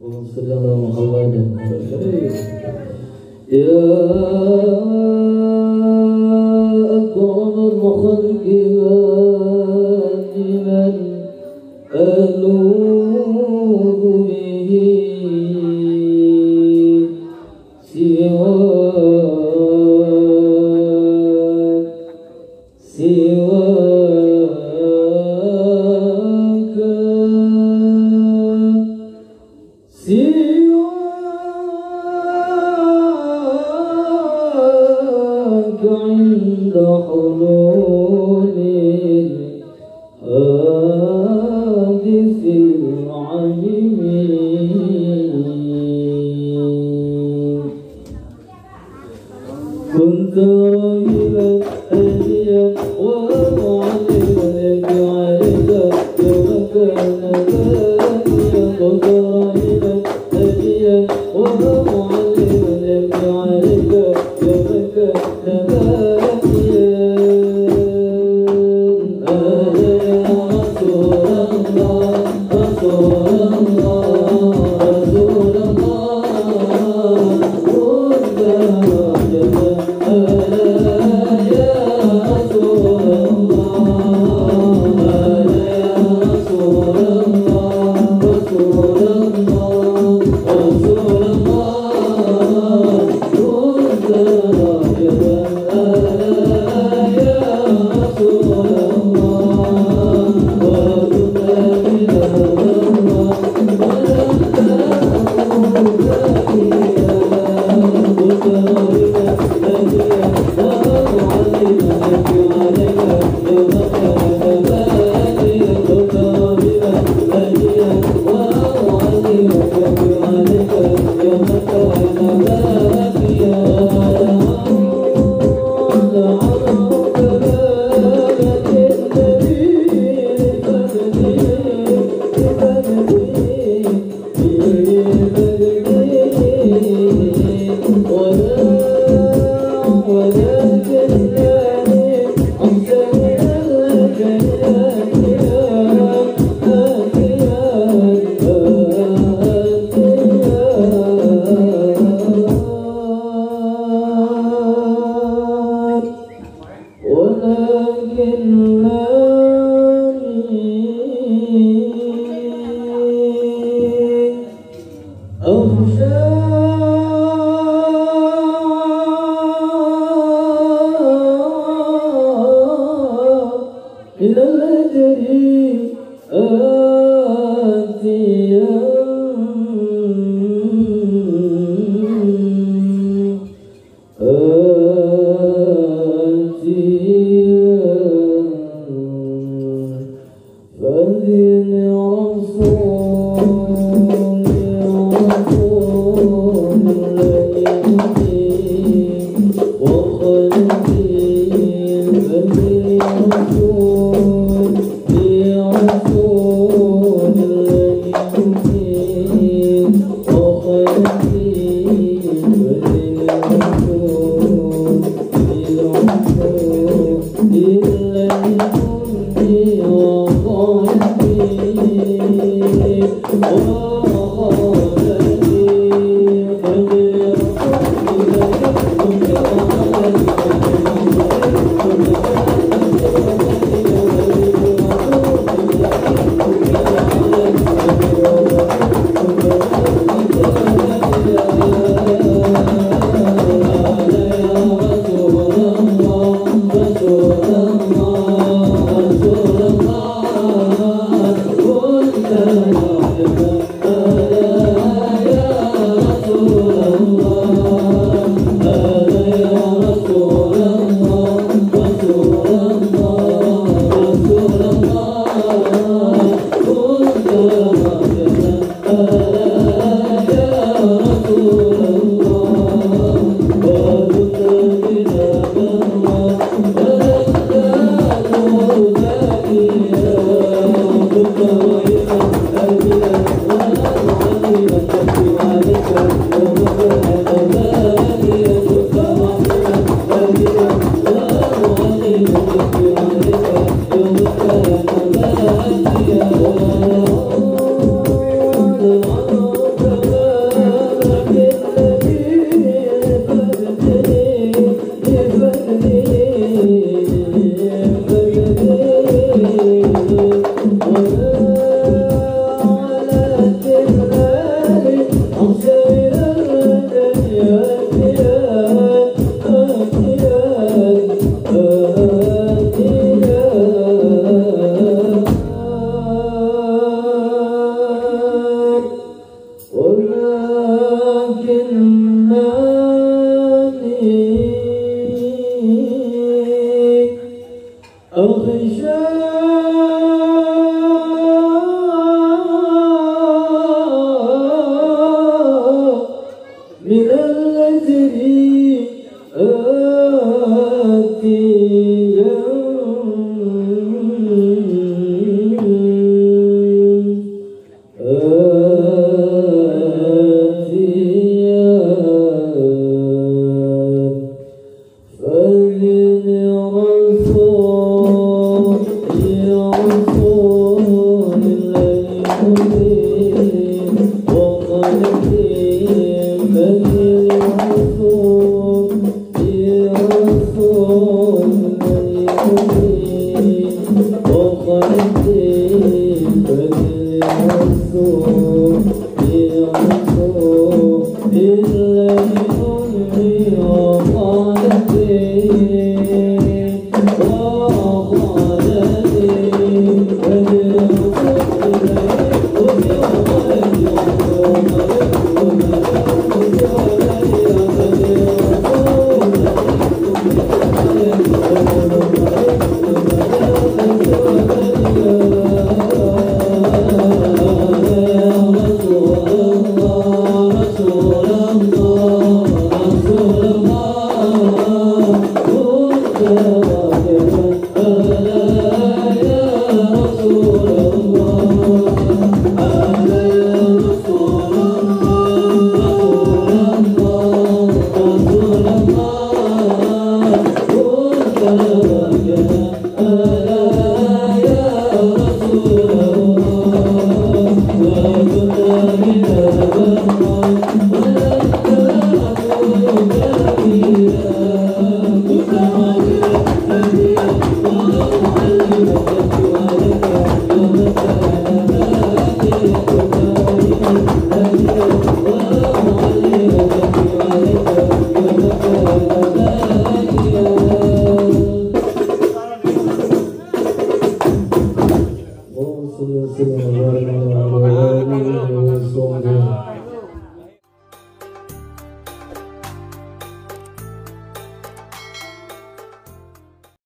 وصل على محمد يا أكرم المخلوق من ألوذ به عند حلول الحادث العليم كنت راهبا أيا ومعلما لك عائدا ومكان ثانيا كنت راهبا أيا ومعلما لك عائدا ومكان